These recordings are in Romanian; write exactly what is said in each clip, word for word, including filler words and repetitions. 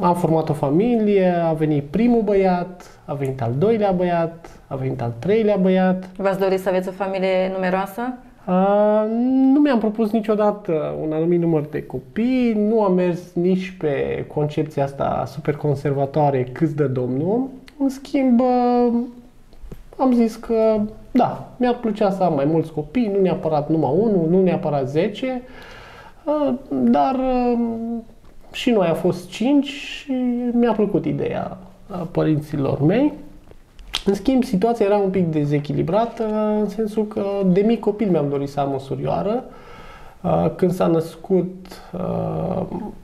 am format o familie, a venit primul băiat, a venit al doilea băiat, a venit al treilea băiat. V-ați dorit să aveți o familie numeroasă? Uh, nu mi-am propus niciodată un anumit număr de copii, nu am mers nici pe concepția asta super conservatoare cât de Domnul. În schimb, uh, am zis că da, mi-ar plăcea să am mai mulți copii, nu neapărat numai unul, nu neapărat zece, uh, dar uh, și noi a fost cinci și mi-a plăcut ideea părinților mei. În schimb, situația era un pic dezechilibrată, în sensul că de mic copil mi-am dorit să am o surioară. Când s-a născut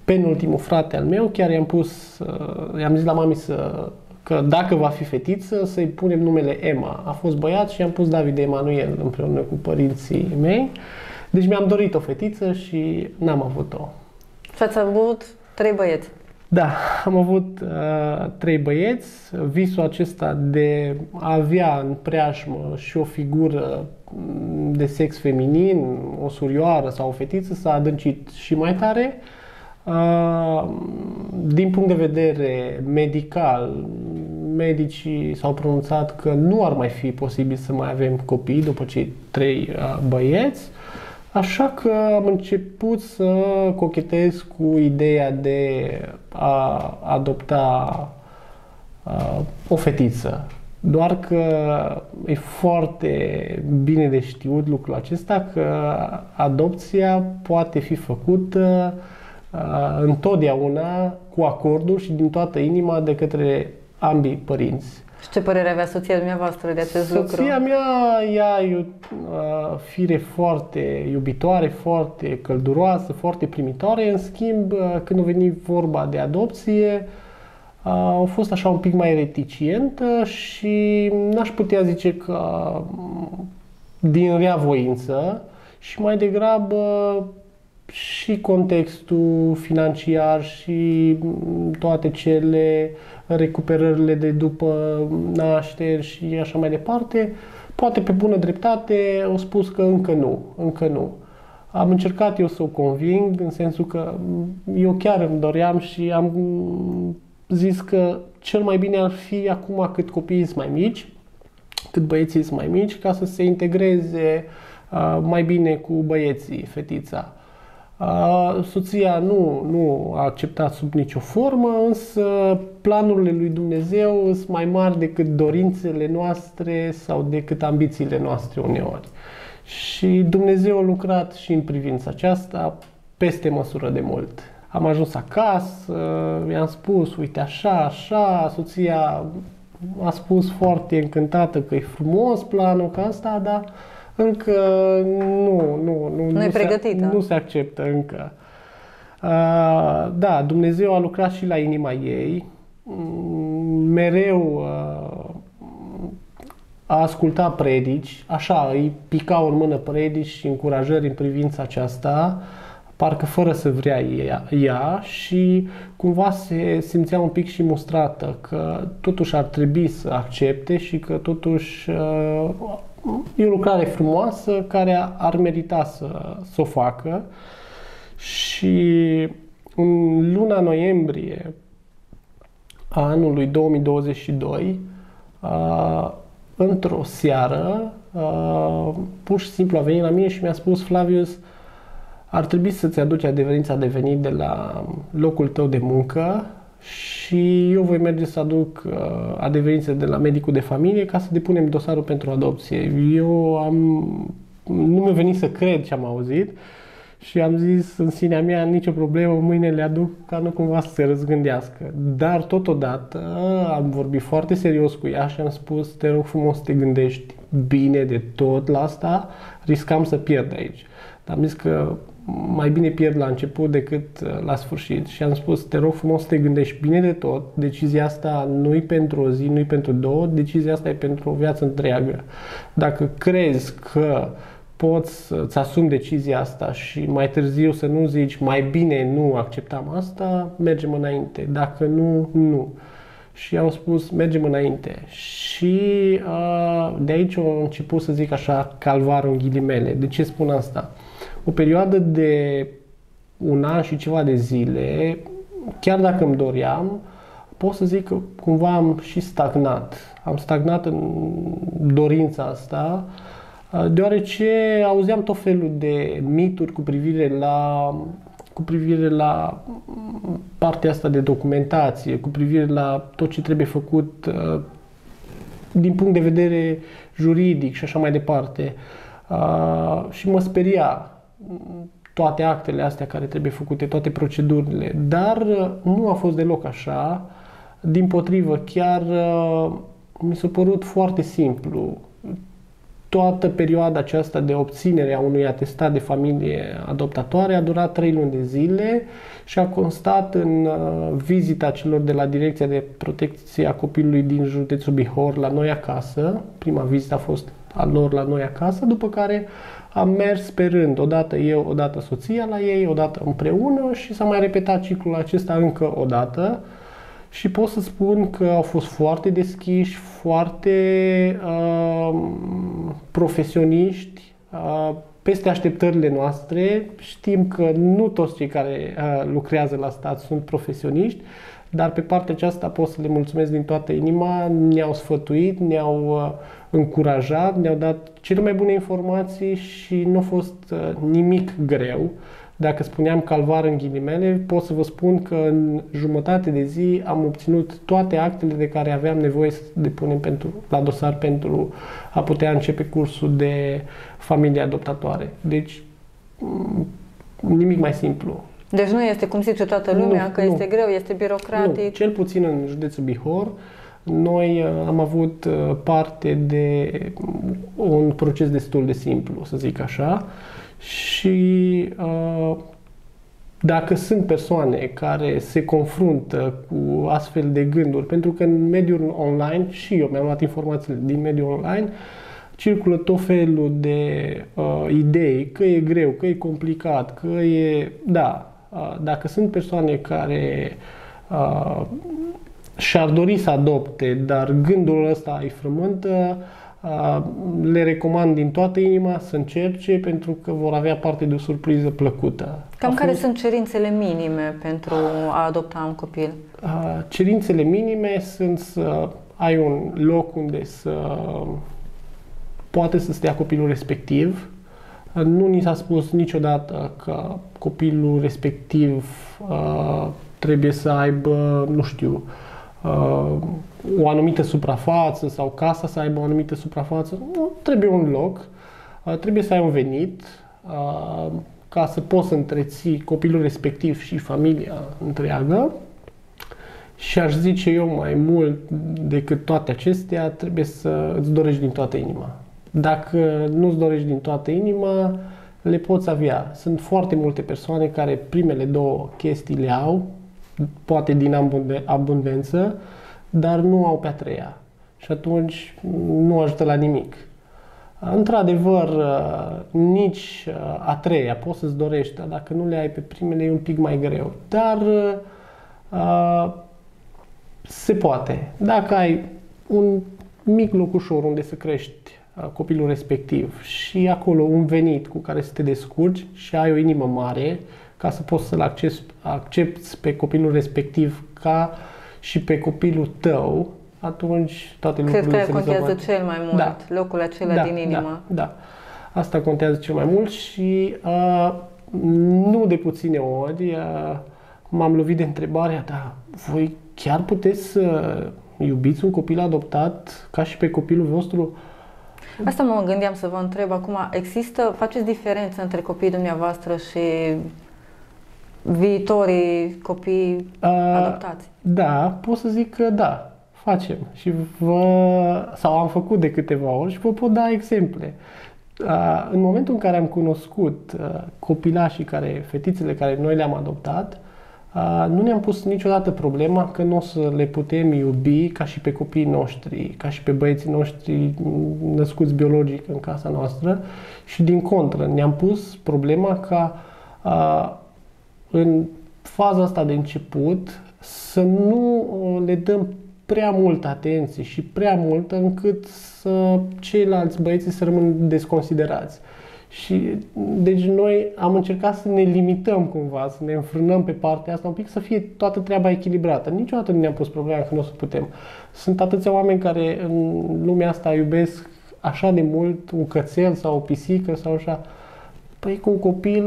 penultimul frate al meu, chiar i-am pus, i-am zis la mami să, că dacă va fi fetiță, să-i punem numele Emma. A fost băiat și i-am pus David Emanuel împreună cu părinții mei. Deci mi-am dorit o fetiță și n-am avut-o. Și ați avut trei băieți. Da, am avut uh, trei băieți. Visul acesta de a avea în preajmă și o figură de sex feminin, o surioară sau o fetiță, s-a adâncit și mai tare. Uh, din punct de vedere medical, medicii s-au pronunțat că nu ar mai fi posibil să mai avem copii după cei trei uh, băieți. Așa că am început să cochetez cu ideea de a adopta uh, o fetiță. Doar că e foarte bine de știut lucrul acesta, că adopția poate fi făcută uh, întotdeauna cu acordul și din toată inima de către ambii părinți. Și ce părere avea soția dumneavoastră de acest soția lucru? Soția mea, ea e o fire foarte iubitoare, foarte călduroasă, foarte primitoare. În schimb, când a venit vorba de adopție, a fost așa un pic mai reticentă și n-aș putea zice că din rea voință, și mai degrabă și contextul financiar și toate cele recuperările de după nașteri și așa mai departe, poate pe bună dreptate au spus că încă nu, încă nu. Am încercat eu să o conving, în sensul că eu chiar îmi doream și am zis că cel mai bine ar fi acum cât copiii sunt mai mici, cât băieții sunt mai mici, ca să se integreze mai bine cu băieții, fetița. A, soția nu, nu a acceptat sub nicio formă, însă planurile lui Dumnezeu sunt mai mari decât dorințele noastre sau decât ambițiile noastre uneori. Și Dumnezeu a lucrat și în privința aceasta peste măsură de mult. Am ajuns acasă, i-am spus, uite așa, așa, soția a spus foarte încântată că e frumos planul, că asta, dar încă nu, nu, nu, nu, se, nu se acceptă încă. Uh, da, Dumnezeu a lucrat și la inima ei. Mereu uh, a ascultat predici, așa, îi picau în mână predici și încurajări în privința aceasta, parcă fără să vrea ea, ea și cumva se simțea un pic și mustrată că totuși ar trebui să accepte și că totuși uh, e o lucrare frumoasă care ar merita să, să o facă. Și în luna noiembrie a anului două mii douăzeci și doi, uh, într-o seară, uh, pur și simplu a venit la mine și mi-a spus: Flavius, ar trebui să-ți aduci adeverința de venit de la locul tău de muncă și eu voi merge să aduc uh, adeverințe de la medicul de familie ca să depunem dosarul pentru adopție. Eu am, nu mi-a venit să cred ce am auzit și am zis în sinea mea, nicio problemă, mâine le aduc ca nu cumva să se răzgândească. Dar totodată am vorbit foarte serios cu ea și am spus: te rog frumos să te gândești bine de tot la asta, riscam să pierd aici. Dar am zis că mai bine pierd la început decât la sfârșit și am spus: te rog frumos să te gândești bine de tot, decizia asta nu-i pentru o zi, nu-i pentru două, decizia asta e pentru o viață întreagă. Dacă crezi că poți să-ți asumi decizia asta și mai târziu să nu zici mai bine nu acceptam asta, mergem înainte, dacă nu, nu. Și am spus mergem înainte și de aici am început să zic așa calvarul în ghilimele. De ce spun asta? O perioadă de un an și ceva de zile chiar dacă îmi doream, pot să zic că cumva am și stagnat. Am stagnat în dorința asta, deoarece auzeam tot felul de mituri cu privire la, cu privire la partea asta de documentație, cu privire la tot ce trebuie făcut din punct de vedere juridic și așa mai departe. Și mă speria toate actele astea care trebuie făcute, toate procedurile, dar nu a fost deloc așa. Din potrivă, chiar mi s-a părut foarte simplu. Toată perioada aceasta de obținere a unui atestat de familie adoptatoare a durat trei luni de zile și a constat în vizita celor de la Direcția de Protecție a Copilului din județul Bihor la noi acasă. Prima vizită a fost a lor la noi acasă, după care am mers pe rând, odată eu, odată soția la ei, odată împreună și s-a mai repetat ciclul acesta încă o dată. Și pot să spun că au fost foarte deschiși, foarte uh, profesioniști, uh, peste așteptările noastre. Știm că nu toți cei care uh, lucrează la stat sunt profesioniști, dar pe partea aceasta pot să le mulțumesc din toată inima. Ne-au sfătuit, ne-au uh, încurajat, ne-au dat cele mai bune informații și nu a fost uh, nimic greu. Dacă spuneam calvar în ghilimele, pot să vă spun că în jumătate de zi am obținut toate actele de care aveam nevoie să depunem pentru, la dosar pentru a putea începe cursul de familie adoptatoare. Deci, nimic mai simplu. Deci nu este, cum zice toată lumea, nu, că nu. Este greu, este birocratic? Nu. Cel puțin în județul Bihor, noi am avut parte de un proces destul de simplu, să zic așa. Și uh, dacă sunt persoane care se confruntă cu astfel de gânduri, pentru că în mediul online, și eu mi-am luat informațiile din mediul online, circulă tot felul de uh, idei, că e greu, că e complicat, că e... Da, uh, dacă sunt persoane care uh, și-ar dori să adopte, dar gândul ăsta îi frământă, le recomand din toată inima să încerce, pentru că vor avea parte de o surpriză plăcută. Cam care sunt cerințele minime pentru a adopta un copil? Cerințele minime sunt să ai un loc unde să poate să stea copilul respectiv. Nu ni s-a spus niciodată că copilul respectiv trebuie să aibă, nu știu, o anumită suprafață sau casa să aibă o anumită suprafață. Nu, trebuie un loc, trebuie să ai un venit ca să poți să întreții copilul respectiv și familia întreagă. Și aș zice eu, mai mult decât toate acestea, trebuie să îți dorești din toată inima. Dacă nu îți dorești din toată inima, le poți avea. Sunt foarte multe persoane care primele două chestii le au, poate din abundență, dar nu au pe a treia și atunci nu ajută la nimic. Într-adevăr, nici a treia poți să-ți dorești, dar dacă nu le ai pe primele e un pic mai greu. Dar a, se poate. Dacă ai un mic locușor unde să crești copilul respectiv și acolo un venit cu care să te descurci și ai o inimă mare, ca să poți să-l accepti pe copilul respectiv ca și pe copilul tău, atunci toate lucrurile se rezolvă. Cred că aia contează cel mai mult, da. Locul acela da, din inimă. Da, da, asta contează cel mai mult și uh, nu de puține ori uh, m-am lovit de întrebarea, da, voi chiar puteți să uh, iubiți un copil adoptat ca și pe copilul vostru? Asta mă gândeam să vă întreb acum, există, faceți diferență între copiii dumneavoastră și viitorii copii uh, adoptați? Da, pot să zic că da, facem și vă, sau am făcut de câteva ori și vă pot da exemple. Uh, în momentul în care am cunoscut uh, copilașii care, fetițele care noi le-am adoptat, uh, nu ne-am pus niciodată problema că nu o să le putem iubi ca și pe copiii noștri, ca și pe băieții noștri născuți biologic în casa noastră și din contră, ne-am pus problema ca uh, în faza asta de început să nu le dăm prea multă atenție și prea multă încât să ceilalți băieți să rămână desconsiderați. Și deci noi am încercat să ne limităm cumva, să ne înfrânăm pe partea asta un pic, să fie toată treaba echilibrată. Niciodată nu ne-am pus problema că nu o să putem. Sunt atâția oameni care în lumea asta iubesc așa de mult un cățel sau o pisică sau așa. Păi cu un copil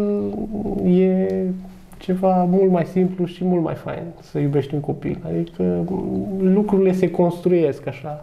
e ceva mult mai simplu și mult mai fain să iubești un copil. Adică lucrurile se construiesc așa.